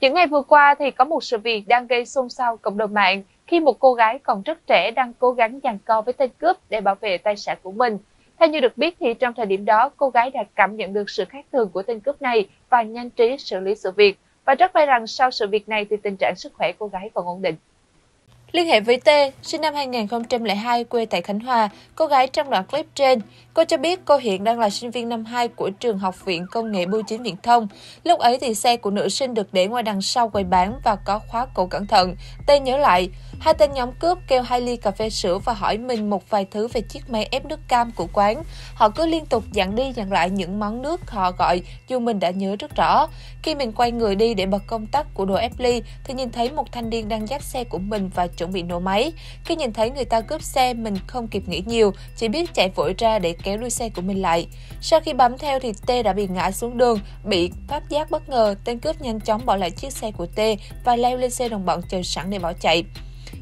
Những ngày vừa qua thì có một sự việc đang gây xôn xao cộng đồng mạng khi một cô gái còn rất trẻ đang cố gắng giằng co với tên cướp để bảo vệ tài sản của mình. Theo như được biết thì trong thời điểm đó cô gái đã cảm nhận được sự khác thường của tên cướp này và nhanh trí xử lý sự việc. Và rất may rằng sau sự việc này thì tình trạng sức khỏe cô gái còn ổn định. Liên hệ với T, sinh năm 2002, quê tại Khánh Hòa, cô gái trong đoạn clip trên. Cô cho biết cô hiện đang là sinh viên năm 2 của trường Học viện Công nghệ Bưu chính Viễn thông. Lúc ấy thì xe của nữ sinh được để ngoài đằng sau quầy bán và có khóa cổ cẩn thận. T nhớ lại, hai tên nhóm cướp kêu 2 ly cà phê sữa và hỏi mình một vài thứ về chiếc máy ép nước cam của quán. Họ cứ liên tục dặn đi dặn lại những món nước họ gọi dù mình đã nhớ rất rõ. Khi mình quay người đi để bật công tắc của đồ ép ly thì nhìn thấy một thanh niên đang dắt xe của mình và chuẩn bị nổ máy. Khi nhìn thấy người ta cướp xe, mình không kịp nghĩ nhiều, chỉ biết chạy vội ra để kéo đuôi xe của mình lại. Sau khi bám theo thì T đã bị ngã xuống đường, bị phát giác bất ngờ, tên cướp nhanh chóng bỏ lại chiếc xe của T và leo lên xe đồng bọn chờ sẵn để bỏ chạy.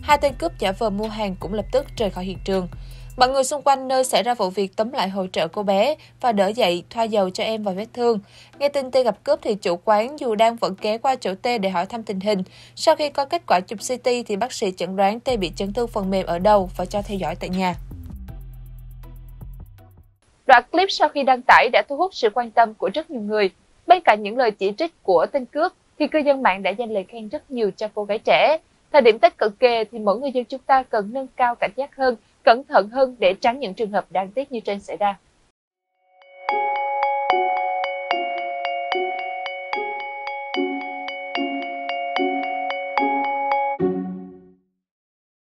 Hai tên cướp giả vờ mua hàng cũng lập tức rời khỏi hiện trường. Mọi người xung quanh nơi xảy ra vụ việc tóm lại hỗ trợ cô bé và đỡ dậy, thoa dầu cho em vào vết thương. Nghe tin T gặp cướp thì chủ quán dù đang vẫn ghé qua chỗ T để hỏi thăm tình hình. Sau khi có kết quả chụp CT thì bác sĩ chẩn đoán T bị chấn thương phần mềm ở đầu và cho theo dõi tại nhà. Đoạn clip sau khi đăng tải đã thu hút sự quan tâm của rất nhiều người. Bên cạnh những lời chỉ trích của tên cướp thì cư dân mạng đã dành lời khen rất nhiều cho cô gái trẻ. Thời điểm Tết cận kề thì mỗi người dân chúng ta cần nâng cao cảnh giác hơn, cẩn thận hơn để tránh những trường hợp đáng tiếc như trên xảy ra.